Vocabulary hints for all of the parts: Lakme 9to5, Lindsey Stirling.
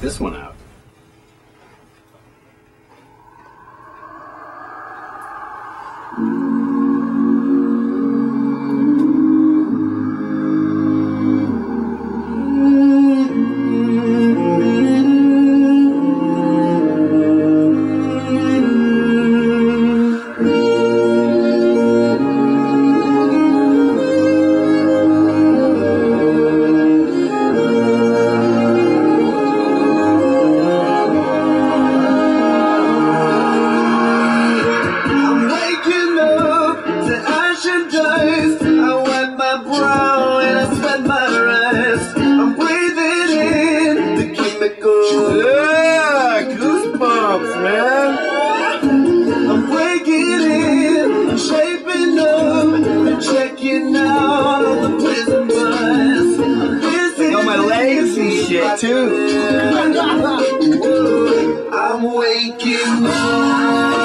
check this one out. Shit too. I'm waking up.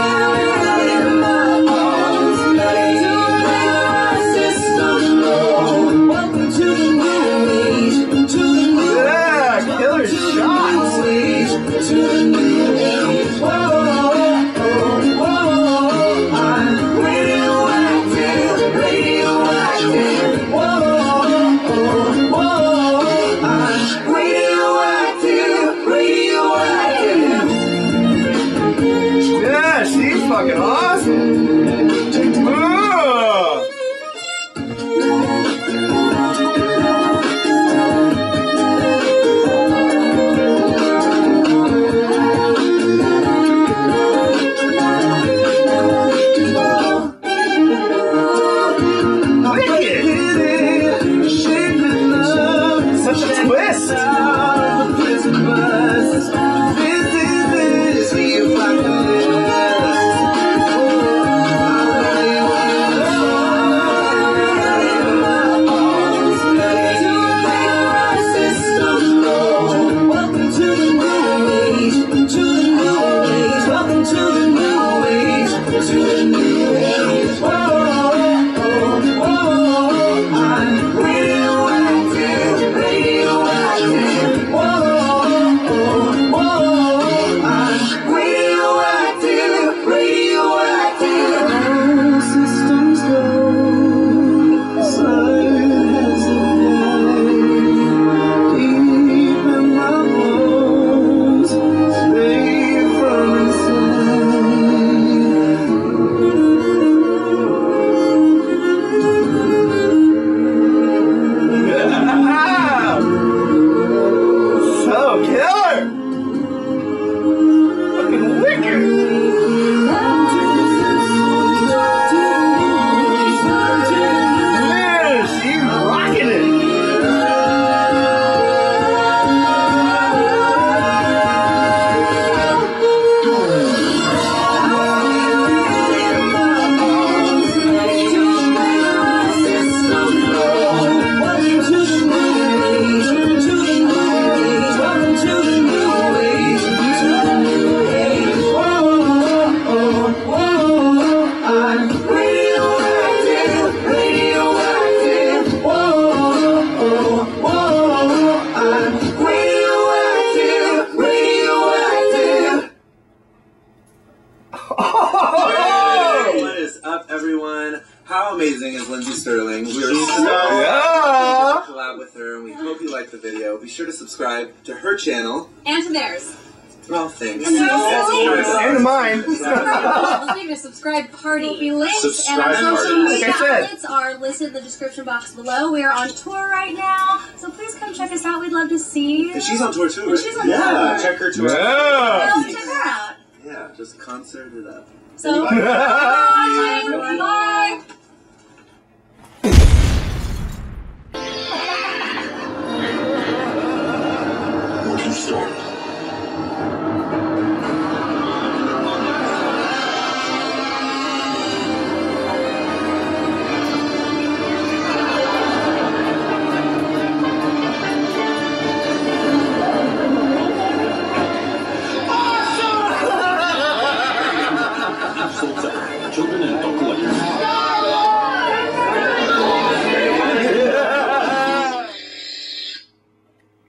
Amazing is Lindsey Stirling. We are so happy to collab with her, and we hope you liked the video. Be sure to subscribe to her channel and to theirs. Well, thanks. And to mine. We're doing a subscribe party. Be linked, and our social media outlets are listed in the description box below. We are on tour right now, so please come check us out. We'd love to see you. And she's on tour too. Right? She's on tour. Check her tour. Yeah. Check her out. Yeah, just concert it up. So, bye. Bye.